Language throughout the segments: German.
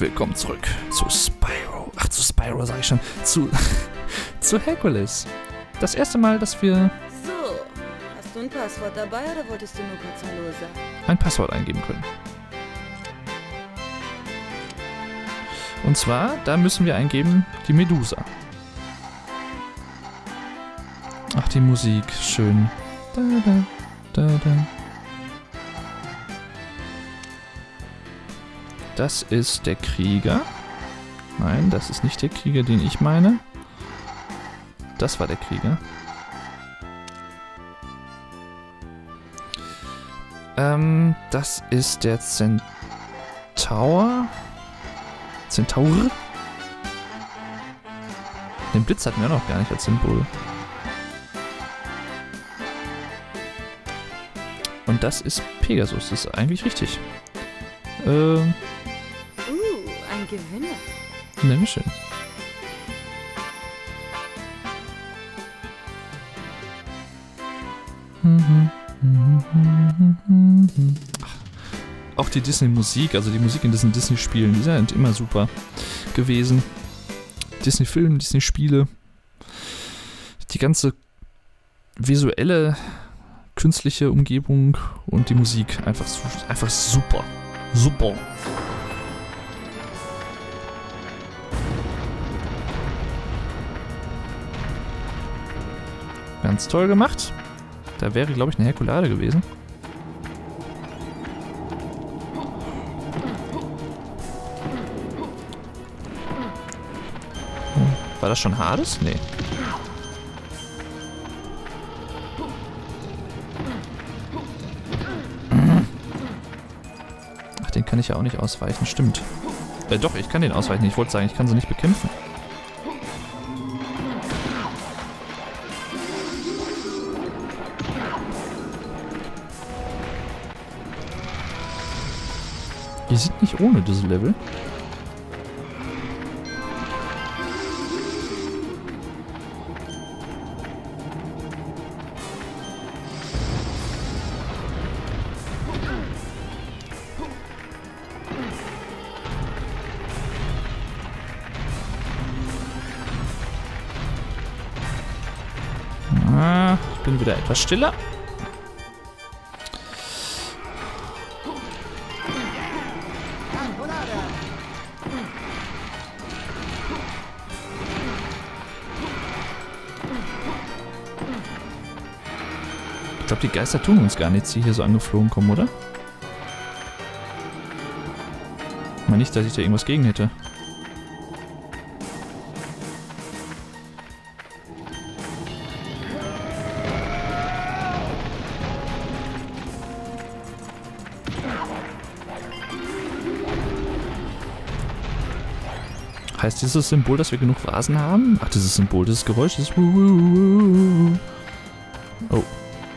Willkommen zurück zu Spyro. Ach, zu Spyro sage ich schon. Zu Hercules. Das erste Mal, dass wir... So, hast du ein Passwort dabei oder wolltest du nur kurz Hallo sagen? Ein Passwort eingeben können. Und zwar, da müssen wir eingeben, die Medusa. Ach, die Musik, schön. Da, da, da, da. Das ist der Krieger. Nein, das ist nicht der Krieger, den ich meine. Das war der Krieger. Das ist der Zentaur. Zentaur? Den Blitz hatten wir noch gar nicht als Symbol. Und das ist Pegasus. Das ist eigentlich richtig. Ein Gewinner. Nein, schön. Auch die Disney-Musik, also die Musik in diesen Disney-Spielen, die sind immer super gewesen. Disney-Filme, Disney-Spiele. Die ganze visuelle, künstliche Umgebung und die Musik einfach super. Super. Ganz toll gemacht. Da wäre, glaube ich, eine Herkulade gewesen. War das schon Hades? Nee. Ach, den kann ich ja auch nicht ausweichen. Stimmt. Doch, ich kann den ausweichen. Ich wollte sagen, ich kann sie nicht bekämpfen. Die sind nicht ohne diese Level. Ah, ich bin wieder etwas stiller. Ich glaube, die Geister tun uns gar nichts, die hier so angeflogen kommen, oder? Ich meine nicht, dass ich da irgendwas gegen hätte. Heißt dieses Symbol, dass wir genug Vasen haben? Ach, dieses Symbol, dieses Geräusch, dieses... Oh.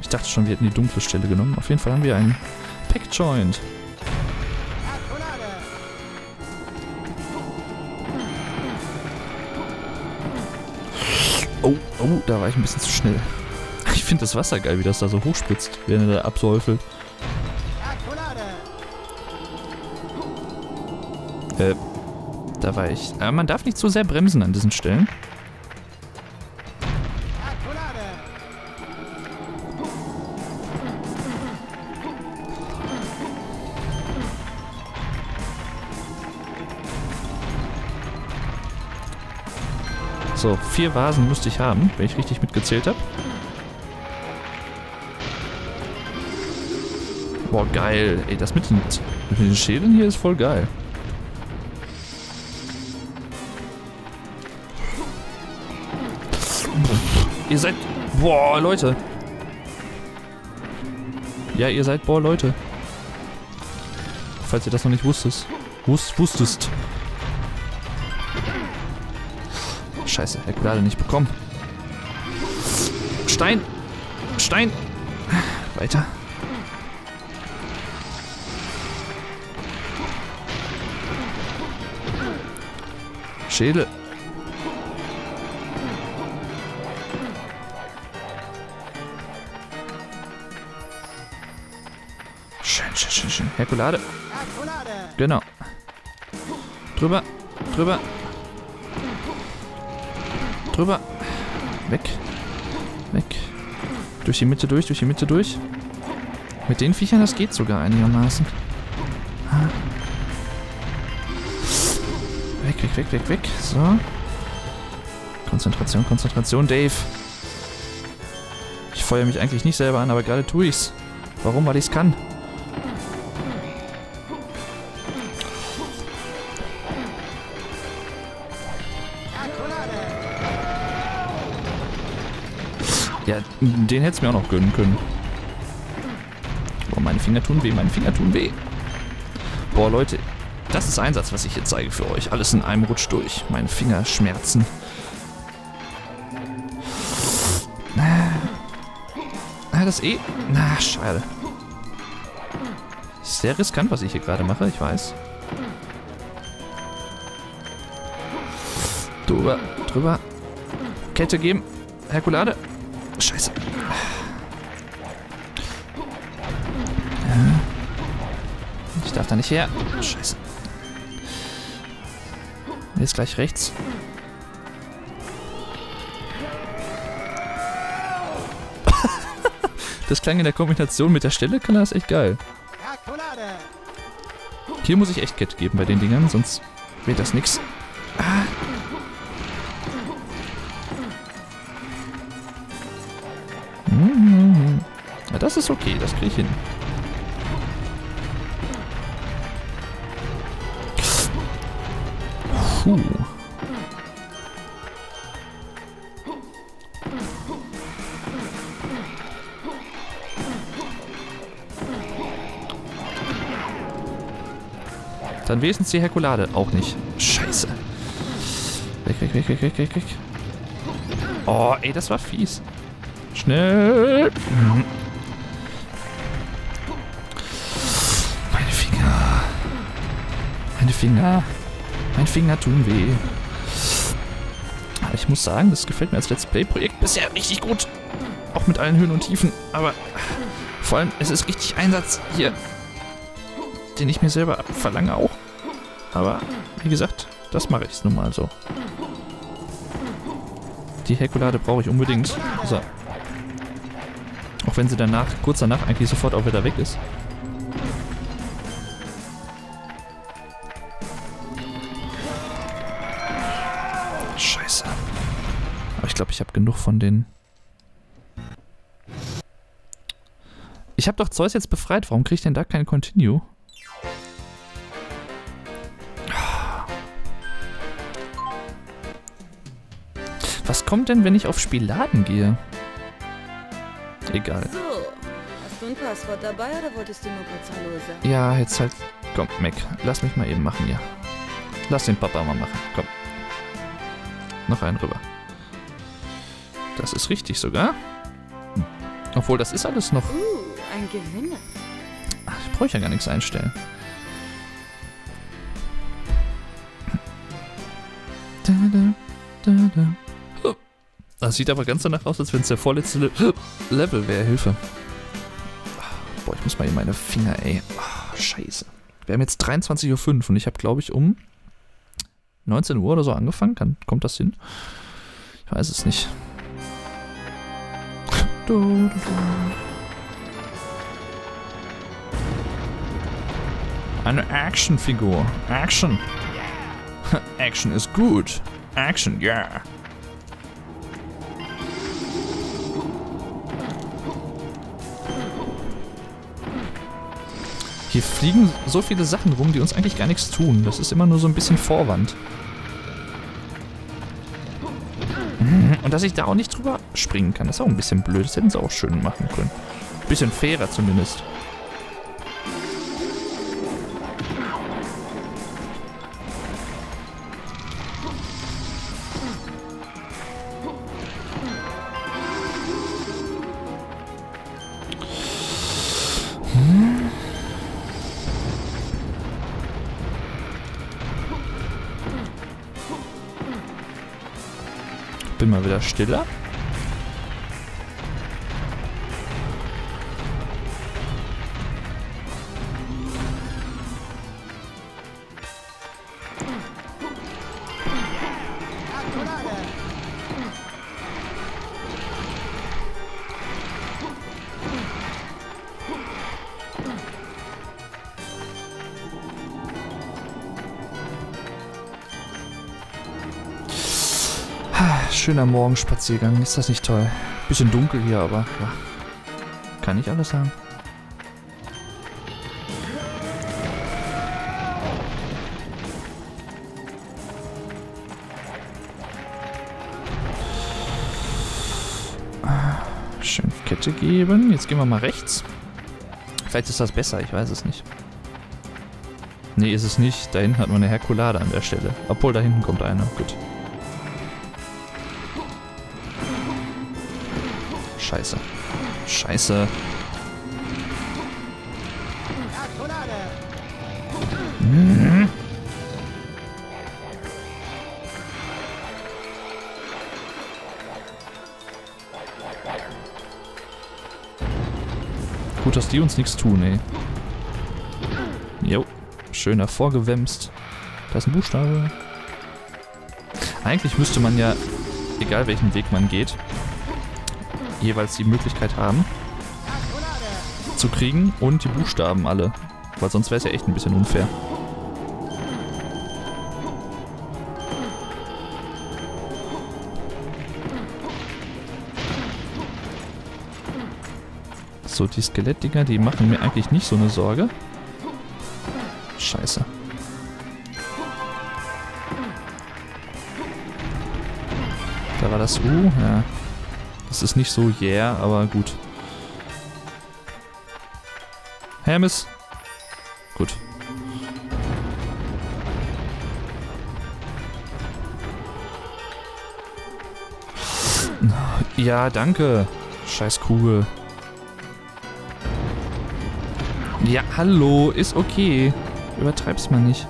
Ich dachte schon, wir hätten die dunkle Stelle genommen. Auf jeden Fall haben wir einen Pack-Joint. Oh, oh, da war ich ein bisschen zu schnell. Ich finde das Wasser geil, wie das da so hochspritzt, während er da absäufelt. Da war ich... Aber man darf nicht so sehr bremsen an diesen Stellen. So, 4 Vasen müsste ich haben, wenn ich richtig mitgezählt habe. Boah, geil. Ey, das mit den Schädeln hier ist voll geil. Ihr seid... Boah, Leute. Ja, ihr seid... Boah, Leute. Falls ihr das noch nicht wusstest. Scheiße, Herkulade nicht bekommen. Stein! Stein! Weiter. Schädel. Schön. Herkulade. Genau. Drüber. Drüber. Drüber. Weg. Weg. Durch die Mitte durch, durch die Mitte durch. Mit den Viechern, das geht sogar einigermaßen. Ah. Weg, weg, weg, weg, weg. So. Konzentration, Konzentration, Dave. Ich feuere mich eigentlich nicht selber an, aber gerade tue ich's. Warum? Weil ich's kann. Ja, den hätte es mir auch noch gönnen können. Boah, meine Finger tun weh, meine Finger tun weh. Boah, Leute, das ist Einsatz, was ich jetzt zeige für euch. Alles in einem Rutsch durch. Meine Finger schmerzen. Ah, das eh... Na, schade. Ist sehr riskant, was ich hier gerade mache, ich weiß. Drüber, drüber. Kette geben. Herkulade. Scheiße. Ich darf da nicht her. Scheiße. Jetzt gleich rechts. Das klang in der Kombination mit der Stelle, kann das echt geil. Hier muss ich echt Kette geben bei den Dingern, sonst wird das nix. Ah. Ja, das ist okay, das kriege ich hin. Puh. Dann wenigstens die Herkulade auch nicht. Scheiße. Weg, weg, weg, weg, weg, weg, weg. Oh, ey, das war fies. Schnell. Meine Finger. Meine Finger. Meine Finger tun weh. Aber ich muss sagen, das gefällt mir als Let's Play-Projekt bisher richtig gut. Auch mit allen Höhen und Tiefen. Aber vor allem, es ist richtig Einsatz hier, den ich mir selber verlange auch. Aber wie gesagt, das mache ich nun mal so. Die Herkulade brauche ich unbedingt. So. Auch wenn sie danach, kurz danach eigentlich sofort auch wieder weg ist. Scheiße. Aber ich glaube, ich habe genug von den... Ich habe doch Zeus jetzt befreit. Warum kriege ich denn da kein Continue? Was kommt denn, wenn ich auf Spielladen gehe? Egal. So, hast du ein Passwort dabei oder wolltest du nur kurz Hallo sagen? Ja, jetzt halt... Komm, Meg, lass mich mal eben machen, ja. Lass den Papa mal machen, komm. Noch einen rüber. Das ist richtig sogar. Hm. Obwohl, das ist alles noch... ein Gewinner. Ach, ich brauche ja gar nichts einstellen. Da, da, da, da. Das sieht aber ganz danach aus, als wenn es der vorletzte Level wäre. Hilfe. Boah, ich muss mal eben meine Finger, ey. Oh, scheiße. Wir haben jetzt 23:05 Uhr und ich habe, glaube ich, um 19 Uhr oder so angefangen. Kommt das hin? Ich weiß es nicht. Du, du, du. Eine Actionfigur. Action. Action ist gut. Action, ja. Yeah. Hier fliegen so viele Sachen rum, die uns eigentlich gar nichts tun. Das ist immer nur so ein bisschen Vorwand. Und dass ich da auch nicht drüber springen kann, das ist auch ein bisschen blöd. Das hätten sie auch schön machen können. Ein bisschen fairer zumindest. Mal wieder stiller. Schöner Morgenspaziergang, ist das nicht toll? Bisschen dunkel hier, aber ja. Kann ich alles haben. Schön Kette geben. Jetzt gehen wir mal rechts. Vielleicht ist das besser, ich weiß es nicht. Nee, ist es nicht. Da hinten hat man eine Herkulade an der Stelle. Obwohl, da hinten kommt einer. Gut. Scheiße. Scheiße. Mhm. Gut, dass die uns nichts tun, ey. Jo. Schön hervorgewemst. Da ist ein Buchstabe. Eigentlich müsste man ja, egal welchen Weg man geht, jeweils die Möglichkeit haben, zu kriegen und die Buchstaben alle. Weil sonst wäre es ja echt ein bisschen unfair. So, die Skelettdinger, die machen mir eigentlich nicht so eine Sorge. Scheiße. Da war das U, ja. Das ist nicht so yeah, aber gut. Hermes. Gut. Ja, danke. Scheiß Kugel. Ja, hallo, ist okay. Übertreib's mal nicht.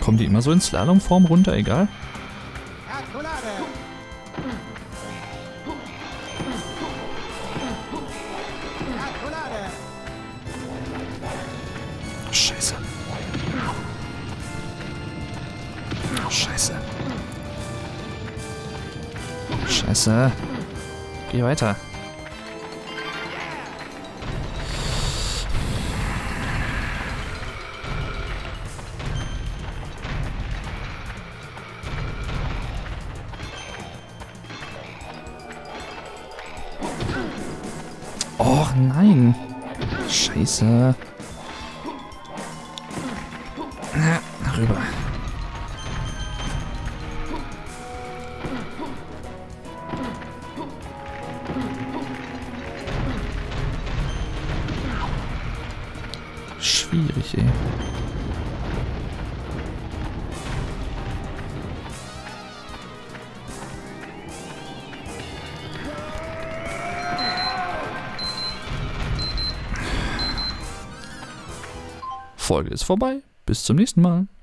Kommen die immer so in Slalomform runter, egal? Scheiße. Scheiße. Scheiße. Geh weiter. Och nein. Scheiße. Rüber. Schwierig, ey. Folge ist vorbei. Bis zum nächsten Mal.